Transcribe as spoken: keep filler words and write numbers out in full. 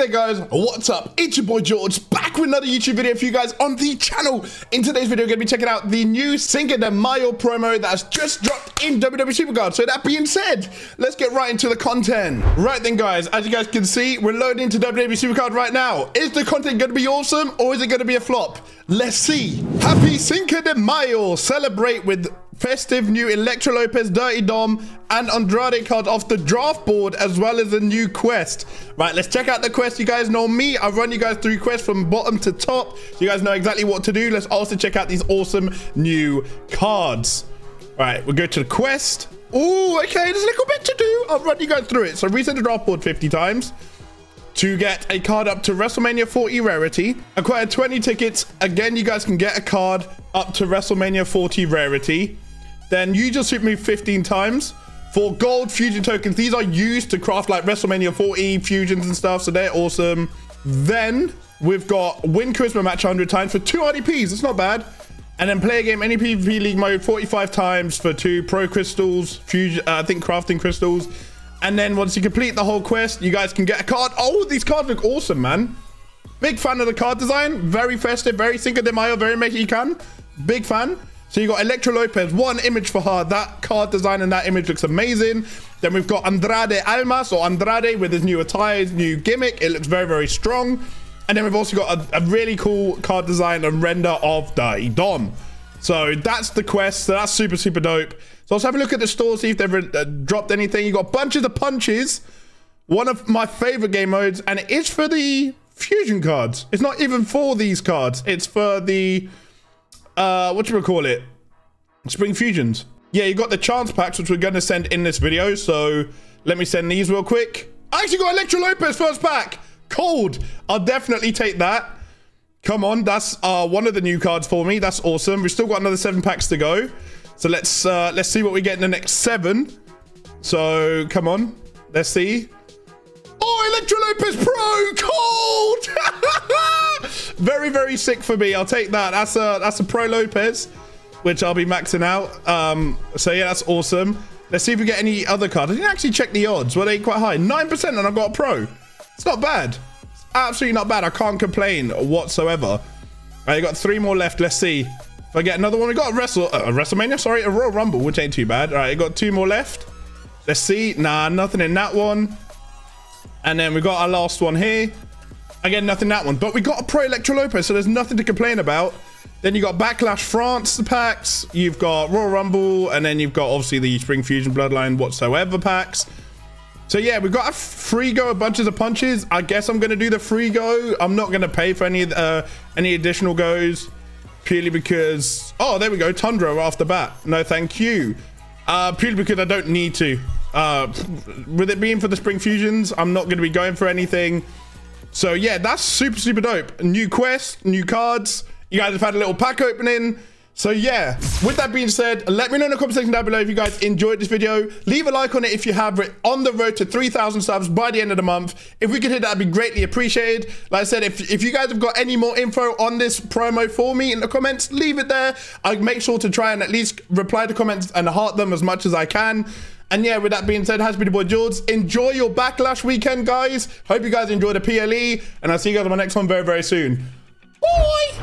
there guys, what's up? It's your boy Jordzn, back with another YouTube video for you guys on the channel. In today's video, we're going to be checking out the new Cinco de Mayo promo that's just dropped in W W E Supercard. So that being said, let's get right into the content. Right then guys, as you guys can see, we're loading into W W E Supercard right now. Is the content going to be awesome or is it going to be a flop? Let's see. Happy Cinco de Mayo. Celebrate with festive new Electra Lopez, Dirty Dom, and Andrade card off the draft board, as well as a new quest. Right, let's check out the quest. You guys know me. I've run you guys through quests from bottom to top, so you guys know exactly what to do. Let's also check out these awesome new cards. All right, we'll go to the quest. Oh, okay, there's a little bit to do. I'll run you guys through it. So reset the draft board fifty times to get a card up to WrestleMania forty rarity. Acquire twenty tickets. Again, you guys can get a card up to WrestleMania forty rarity. Then you just hit me fifteen times for gold fusion tokens. These are used to craft like WrestleMania forty fusions and stuff, so they're awesome. Then we've got win charisma match one hundred times for two R D Ps. It's not bad. And then play a game any PvP league mode forty-five times for two pro crystals, fusion, uh, I think crafting crystals. And then once you complete the whole quest, you guys can get a card. Oh, these cards look awesome, man. Big fan of the card design. Very festive, very Cinco de Mayo, very make it you can. Big fan. So you got Electra Lopez, one image for her. That card design and that image looks amazing. Then we've got Andrade Almas, or Andrade, with his new attire, his new gimmick. It looks very, very strong. And then we've also got a, a really cool card design and render of Dirty Dom. So that's the quest. So that's super, super dope. So let's have a look at the store, see if they've uh, dropped anything. You got bunches of punches, one of my favorite game modes, and it is for the fusion cards. It's not even for these cards. It's for the... Uh, what do we call it? Spring Fusions. Yeah, you got the chance packs, which we're going to send in this video. So let me send these real quick. I actually got Electra Lopez first pack. Cold. I'll definitely take that. Come on. That's uh, one of the new cards for me. That's awesome. We've still got another seven packs to go. So let's, uh, let's see what we get in the next seven. So come on. Let's see. Oh, Electra Lopez Pro. Cold. Very, very sick for me. I'll take that. That's a that's a Pro Lopez, which I'll be maxing out. Um, so yeah, that's awesome. Let's see if we get any other cards. I didn't actually check the odds. Were they quite high? nine percent and I've got a Pro. It's not bad. It's absolutely not bad. I can't complain whatsoever. Right, I got three more left. Let's see if I get another one. We got a Wrestle, uh, WrestleMania, sorry, a Royal Rumble, which ain't too bad. All right, I got two more left. Let's see. Nah, nothing in that one. And then we got our last one here. Again, nothing that one, but we got a Pro Electra Lopez, so there's nothing to complain about. Then you got Backlash France packs, you've got Royal Rumble, and then you've got obviously the Spring Fusion Bloodline whatsoever packs. So yeah, we've got a free go, a bunches of punches. I guess I'm going to do the free go. I'm not going to pay for any uh, any additional goes, purely because... Oh, there we go, Tundra off the bat. No, thank you. Uh, purely because I don't need to. Uh, with it being for the Spring Fusions, I'm not going to be going for anything. So yeah, that's super, super dope. New quest, new cards. You guys have had a little pack opening. So yeah, with that being said, let me know in the comment section down below if you guys enjoyed this video. Leave a like on it if you have. It on the road to three thousand subs by the end of the month. If we could hit that, that'd be greatly appreciated. Like I said, if, if you guys have got any more info on this promo for me in the comments, leave it there. I'll make sure to try and at least reply to comments and heart them as much as I can. And yeah, with that being said, has been your boy Jordzn. Enjoy your Backlash weekend, guys. Hope you guys enjoy the P L E, and I'll see you guys on my next one very, very soon. Bye!